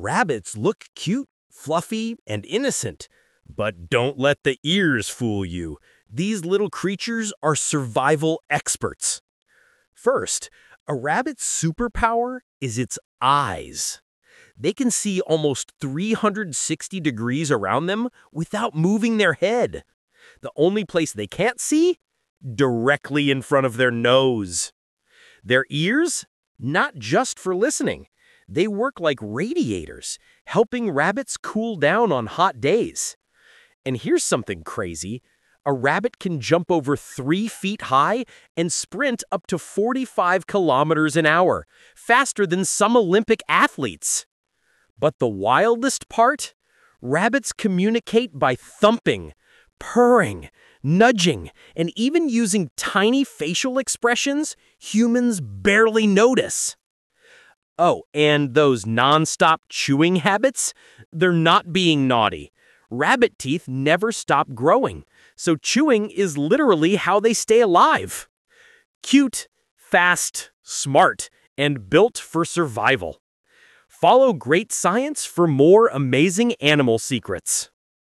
Rabbits look cute, fluffy, and innocent. But don't let the ears fool you. These little creatures are survival experts. First, a rabbit's superpower is its eyes. They can see almost 360 degrees around them without moving their head. The only place they can't see? Directly in front of their nose. Their ears? Not just for listening. They work like radiators, helping rabbits cool down on hot days. And here's something crazy. A rabbit can jump over 3 feet high and sprint up to 45 kilometers an hour, faster than some Olympic athletes. But the wildest part? Rabbits communicate by thumping, purring, nudging, and even using tiny facial expressions humans barely notice. Oh, and those nonstop chewing habits? They're not being naughty. Rabbit teeth never stop growing, so chewing is literally how they stay alive. Cute, fast, smart, and built for survival. Follow Great Science for more amazing animal secrets.